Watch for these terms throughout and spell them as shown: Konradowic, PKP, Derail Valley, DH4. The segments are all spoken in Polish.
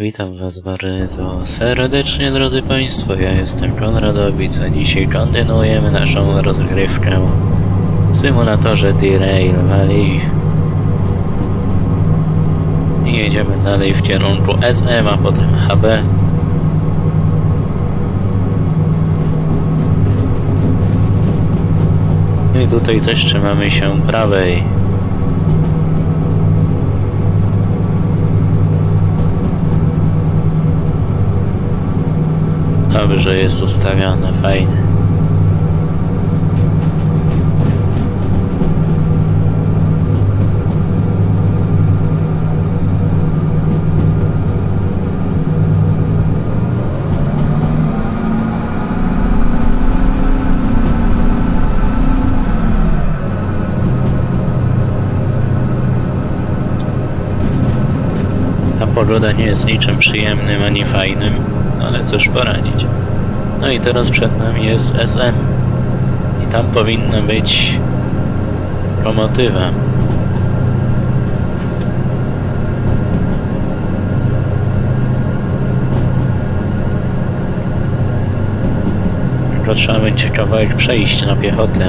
Witam was bardzo serdecznie, drodzy państwo, ja jestem Konradowic, a dzisiaj kontynuujemy naszą rozgrywkę w symulatorze Derail Valley. I jedziemy dalej w kierunku SM, a potem HB. I tutaj też trzymamy się prawej. Dobrze jest ustawione, fajnie. Ta pogoda nie jest niczym przyjemnym ani fajnym, ale cóż poradzić. No i teraz przed nami jest SM i tam powinna być lokomotywa. Tylko trzeba będzie kawałek przejść na piechotę,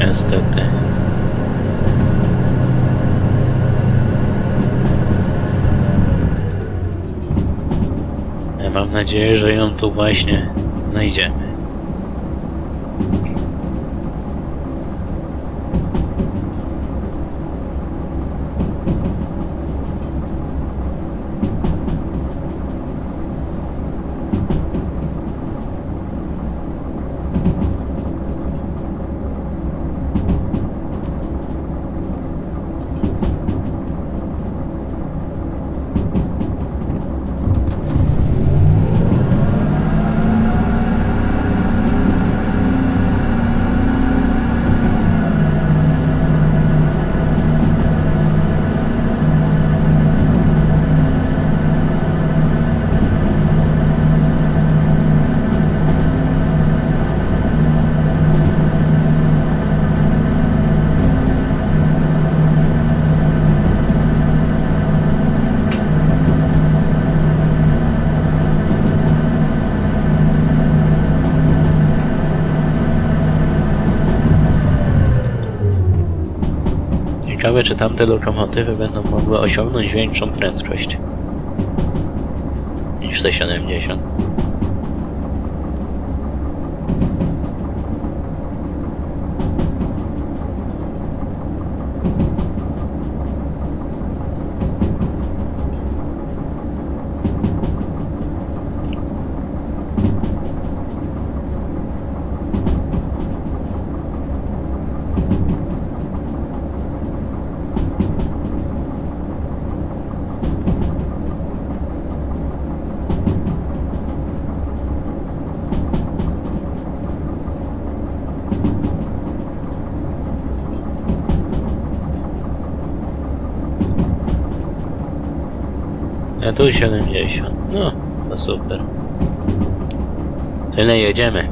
niestety. Ja mam nadzieję, że ją tu właśnie znajdziemy. Ciekawe, czy tamte lokomotywy będą mogły osiągnąć większą prędkość niż te 70. A tu 70. No, to super. Tyle jedziemy.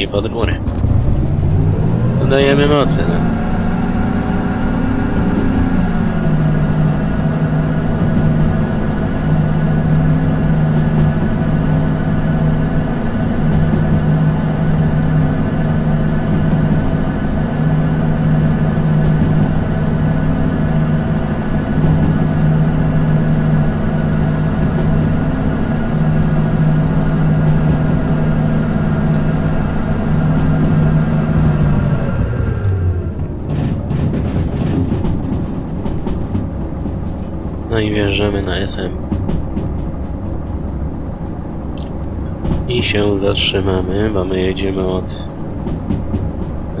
I pod górę. Dodajemy mocy. No. No i wjeżdżamy na SM. I się zatrzymamy, bo my jedziemy od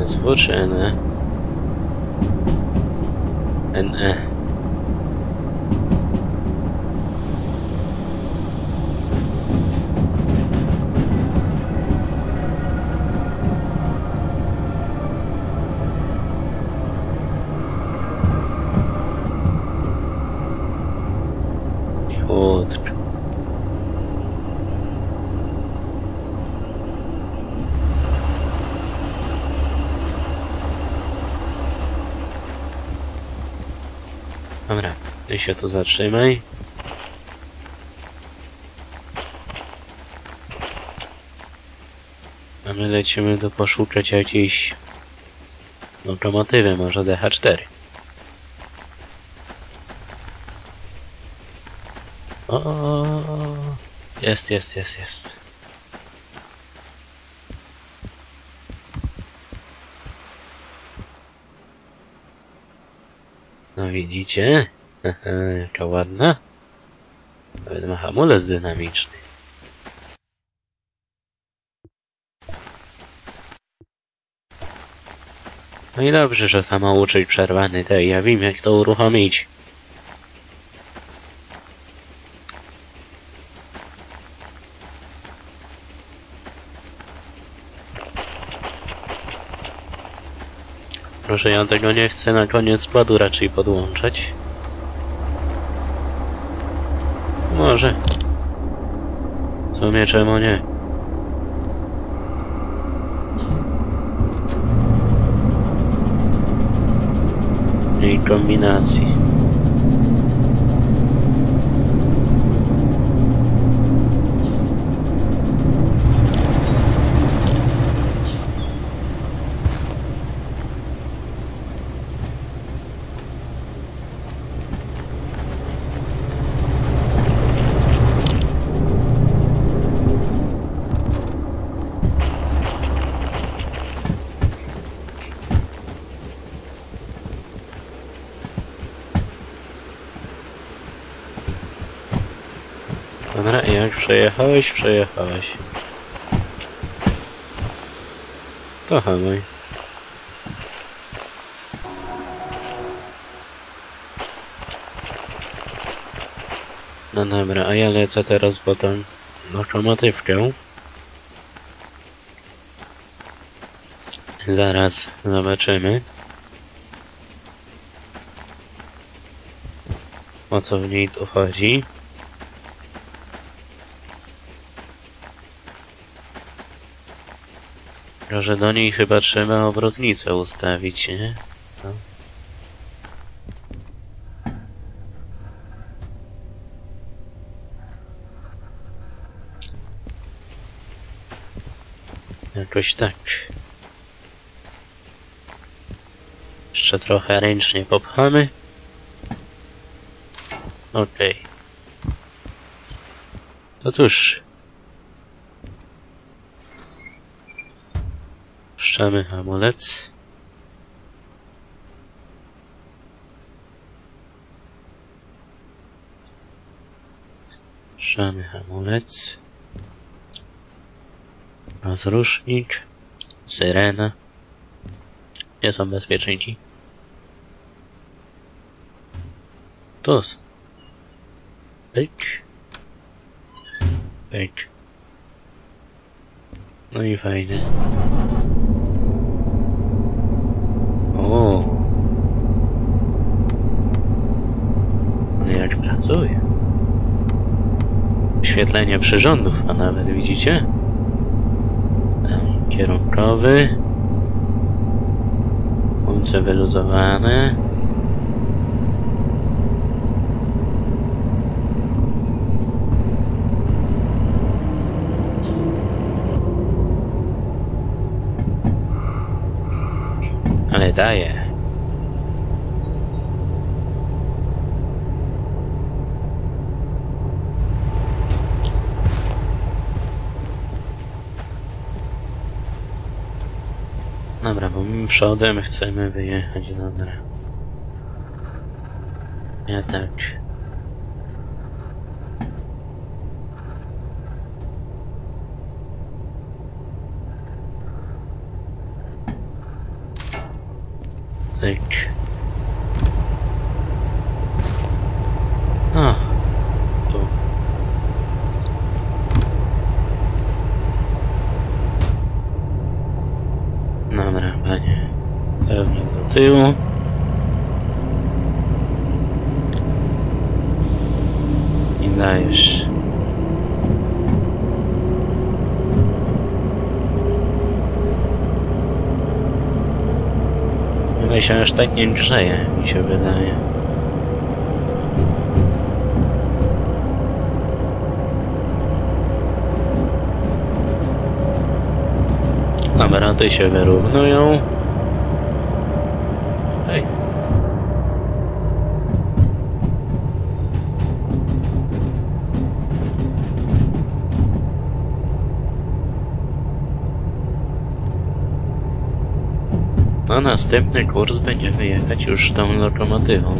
SW czy NE? NE. Dobra, ty się tu zatrzymaj. A my lecimy do poszukać jakiejś lokomotywy, może DH4. O, jest. No widzicie? Jaka ładna. Nawet ma hamulec dynamiczny. No i dobrze, że samouczek przerwany, to ja wiem jak to uruchomić. Proszę, ja tego nie chcę na koniec składu raczej podłączać. Może. W sumie czemu nie? I kombinacji. Dobra, jak przejechałeś. To hamuj. No dobra, a ja lecę teraz po tą lokomotywkę. Zaraz zobaczymy, o co w niej tu chodzi. Że do niej chyba trzeba obrotnicę ustawić, nie? No. Jakoś tak. Jeszcze trochę ręcznie popchamy. Okej. No cóż. Puszczamy hamulec. Puszczamy hamulec. Rozrusznik. Syrena. Gdzie są bezpieczniki? Tus. Pyk. Pyk. No i fajnie. O. Ale jak pracuje. Oświetlenie przyrządów, a nawet widzicie? Kierunkowy. Łące wyluzowane. Ale daje. Dobra, bo my przodem chcemy wyjechać, dobra. Ja tak. Konradowic. Dobra, panie. Pewnie do tyłu. I dajesz. Ile się aż tak nie grzeje, mi się wydaje. Aparaty się wyrównują. Hej. Na następny kurs będziemy jechać już tą lokomotywą.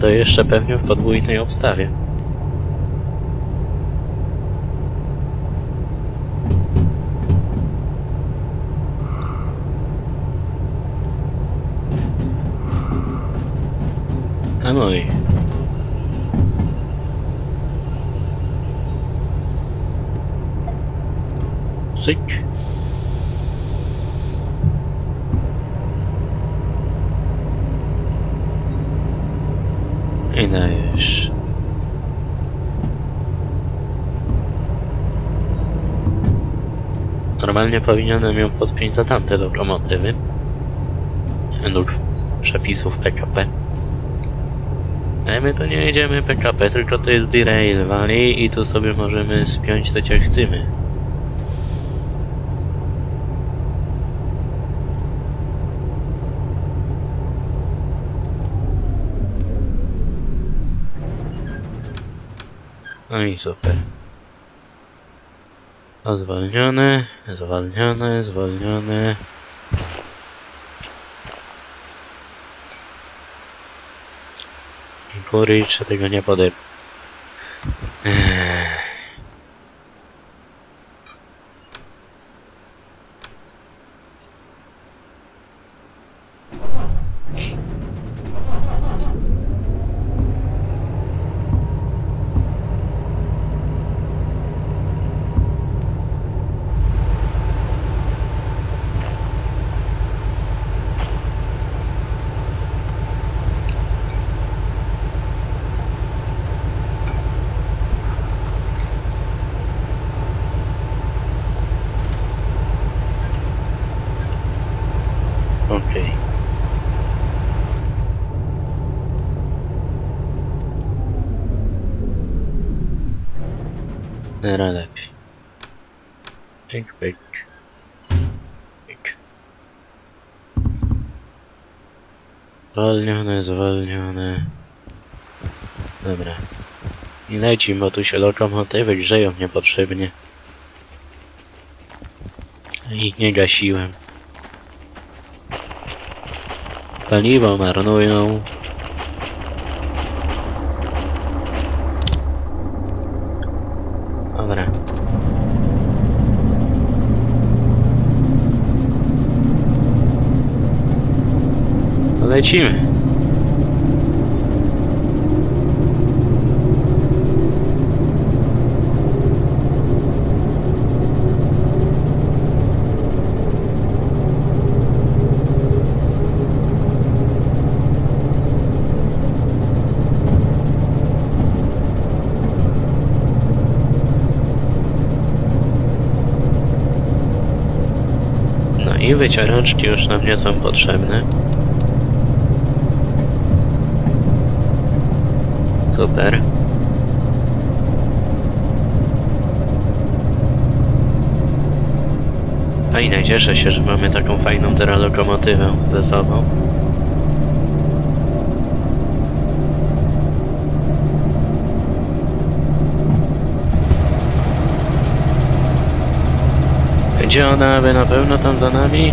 To jeszcze pewnie w podwójnej obstawie. A mój. Syk. I dajesz. Normalnie powinienem ją podpiąć za tamte lokomotywy według przepisów PKP. Ale my to nie jedziemy PKP, tylko to jest Derail Valley i tu sobie możemy spiąć to, co chcemy. No i super. A zwolnione, zwolnione, zwolnione. I kurczę, tego nie podepnę. Teraz lepiej. Pyk, pyk. Pyk. Zwolnione, zwolnione. Dobra. I leci, bo tu się lokomotywy grzeją niepotrzebnie. Ich nie gasiłem. Paliwo marnują. Dobra. Lecimy. I wycieraczki już nam nie są potrzebne. Super. Fajnie, cieszę się, że mamy taką fajną teraz lokomotywę ze sobą. Gdzie ona, aby na pewno tam za nami?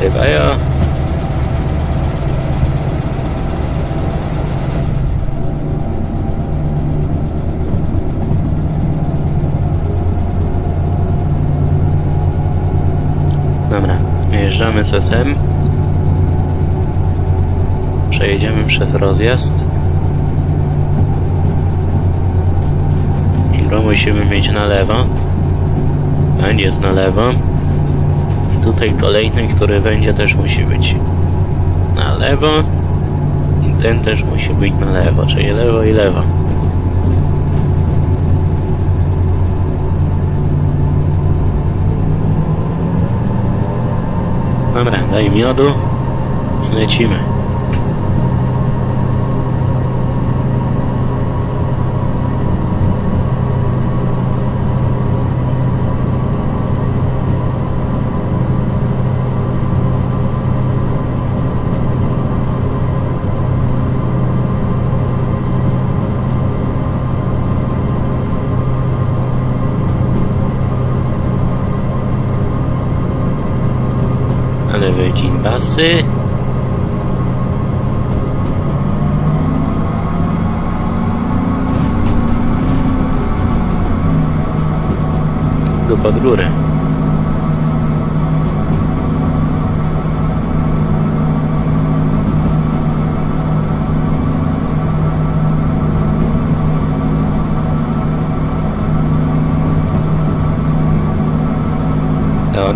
Chyba ja. MSS-em. Przejedziemy przez rozjazd. I to musimy mieć na lewo. Ten jest na lewo. I tutaj kolejny, który będzie, też musi być na lewo. I ten też musi być na lewo, czyli lewo i lewo. Dobra, daj miodu i lecimy. Ale wycin basy. Go pod górę.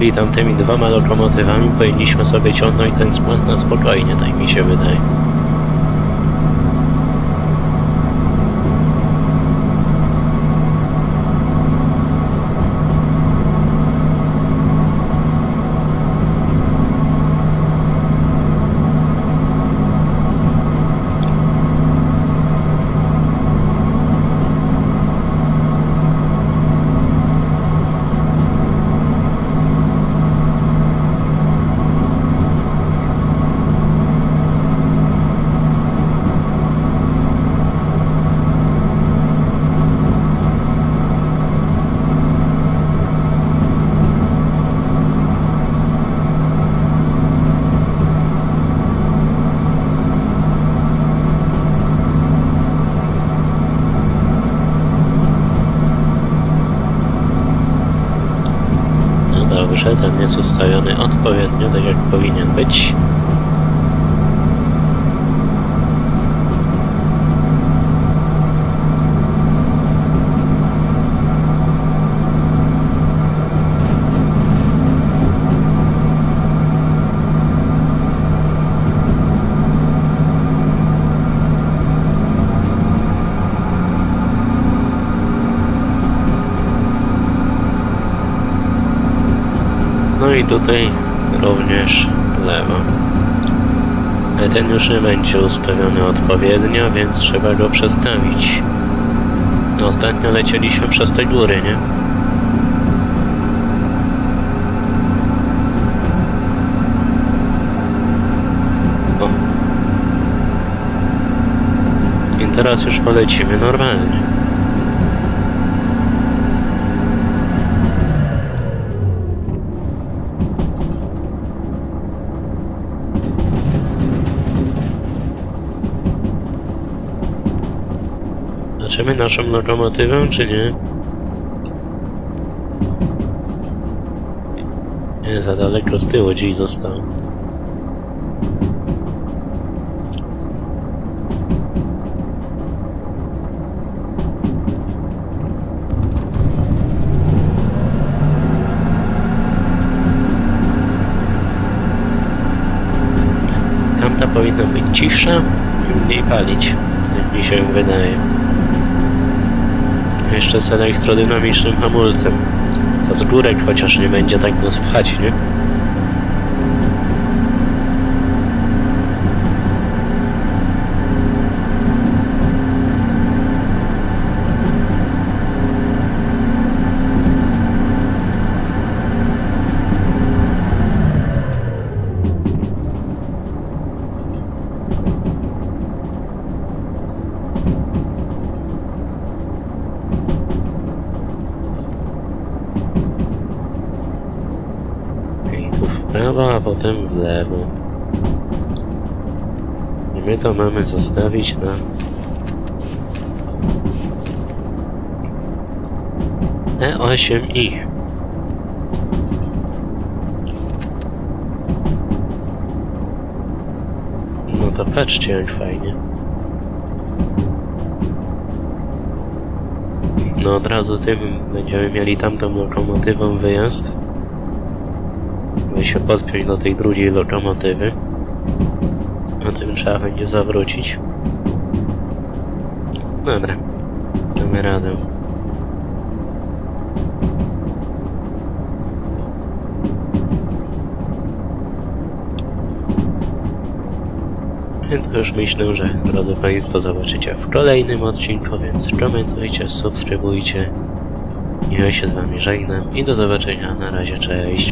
I tamtymi dwoma lokomotywami powinniśmy sobie ciągnąć ten spłat na spokojnie, tak mi się wydaje. Dobrze, ten jest ustawiony odpowiednio, tak jak powinien być. No i tutaj również lewo. Ale ten już nie będzie ustawiony odpowiednio, więc trzeba go przestawić. No, ostatnio lecieliśmy przez te góry, nie? O. I teraz już polecimy normalnie. Zobaczymy naszą lokomotywę, czy nie? Nie, za daleko z tyłu dziś został. Tamta powinna być cisza i mniej palić, jak mi się wydaje. Jeszcze z elektrodynamicznym hamulcem. To z górek chociaż nie będzie tak nas wchać, nie? W prawo, a potem w lewo. I my to mamy zostawić na E8i. Patrzcie, jak fajnie. No od razu tym będziemy mieli tamtą lokomotywą wyjazd. By się podpiąć do tej drugiej lokomotywy. A tym trzeba będzie zawrócić. Dobra, damy radę. Więc już myślę, że drodzy Państwo zobaczycie w kolejnym odcinku, więc komentujcie, subskrybujcie. Ja się z Wami żegnam i do zobaczenia. Na razie, cześć.